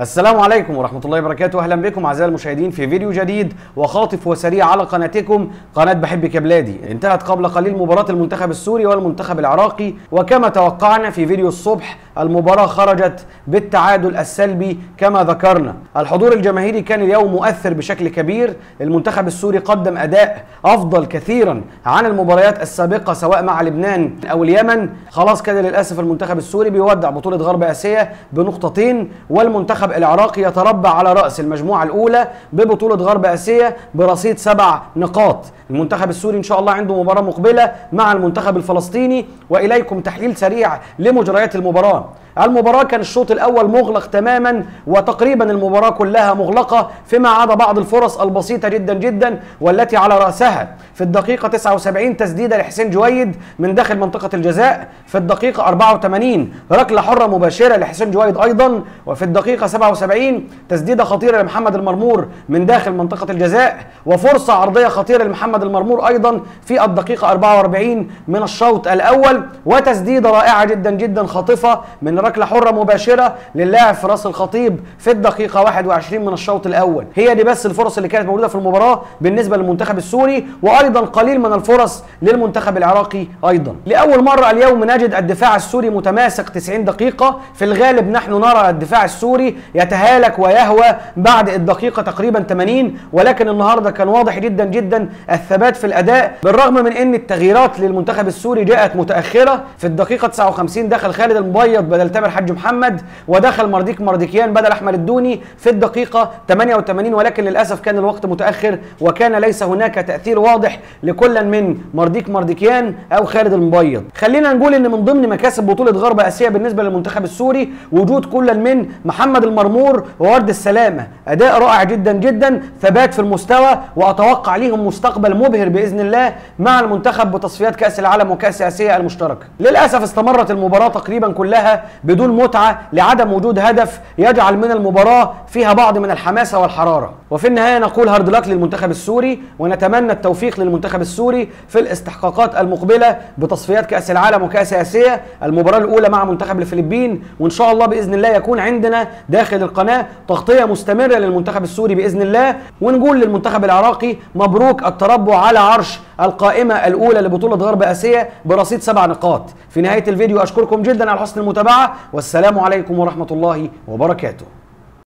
السلام عليكم ورحمة الله وبركاته، أهلا بكم أعزائي المشاهدين في فيديو جديد وخاطف وسريع على قناتكم قناة بحبك يا بلادي. انتهت قبل قليل مباراة المنتخب السوري والمنتخب العراقي، وكما توقعنا في فيديو الصبح المباراة خرجت بالتعادل السلبي كما ذكرنا. الحضور الجماهيري كان اليوم مؤثر بشكل كبير، المنتخب السوري قدم أداء أفضل كثيرا عن المباريات السابقة سواء مع لبنان أو اليمن. خلاص كده للأسف المنتخب السوري بيودع بطولة غرب آسيا بنقطتين، والمنتخب العراقي يتربع على رأس المجموعة الأولى ببطولة غرب آسيا برصيد 7 نقاط. المنتخب السوري إن شاء الله عنده مباراة مقبلة مع المنتخب الفلسطيني. وإليكم تحليل سريع لمجريات المباراة. المباراة كان الشوط الأول مغلق تماما، وتقريبا المباراة كلها مغلقة فيما عدا بعض الفرص البسيطة جدا جدا، والتي على رأسها في الدقيقة 79 تسديدة لحسين جويد من داخل منطقة الجزاء، في الدقيقة 84 ركلة حرة مباشرة لحسين جويد أيضا، وفي الدقيقة 77 تسديدة خطيرة لمحمد المرمور من داخل منطقة الجزاء، وفرصة عرضية خطيرة لمحمد المرمور أيضا في الدقيقة 44 من الشوط الأول، وتسديدة رائعة جدا جدا خاطفة من ركلة حرة مباشرة للاعب فراس الخطيب في الدقيقة 21 من الشوط الأول. هي دي بس الفرص اللي كانت موجودة في المباراة بالنسبة للمنتخب السوري، وأيضا قليل من الفرص للمنتخب العراقي أيضا. لأول مرة اليوم نجد الدفاع السوري متماسك 90 دقيقة، في الغالب نحن نرى الدفاع السوري يتهالك ويهوى بعد الدقيقة تقريبا 80، ولكن النهاردة كان واضح جدا جدا الثبات في الأداء، بالرغم من أن التغييرات للمنتخب السوري جاءت متأخرة. في الدقيقة 59 دخل خالد المبايع بدل تامر حاج محمد، ودخل مرديك مرديكيان بدل احمد الدوني في الدقيقة 88، ولكن للأسف كان الوقت متأخر وكان ليس هناك تأثير واضح لكل من مرديك مرديكيان أو خالد المبيض. خلينا نقول إن من ضمن مكاسب بطولة غرب آسيا بالنسبة للمنتخب السوري وجود كل من محمد المرمور وورد السلامة، أداء رائع جدا جدا، ثبات في المستوى، وأتوقع ليهم مستقبل مبهر بإذن الله مع المنتخب بتصفيات كأس العالم وكأس آسيا المشتركة. للأسف استمرت المباراة تقريبا كلها بدون متعة لعدم وجود هدف يجعل من المباراة فيها بعض من الحماسة والحرارة. وفي النهاية نقول هارد لك للمنتخب السوري، ونتمنى التوفيق للمنتخب السوري في الاستحقاقات المقبلة بتصفيات كأس العالم وكأس آسيا، المباراة الأولى مع منتخب الفلبين، وإن شاء الله بإذن الله يكون عندنا داخل القناة تغطية مستمرة للمنتخب السوري بإذن الله. ونقول للمنتخب العراقي مبروك التربع على عرش القائمة الأولى لبطولة غرب آسيا برصيد 7 نقاط. في نهاية الفيديو أشكركم جدا على حسن المتابعة، والسلام عليكم ورحمة الله وبركاته.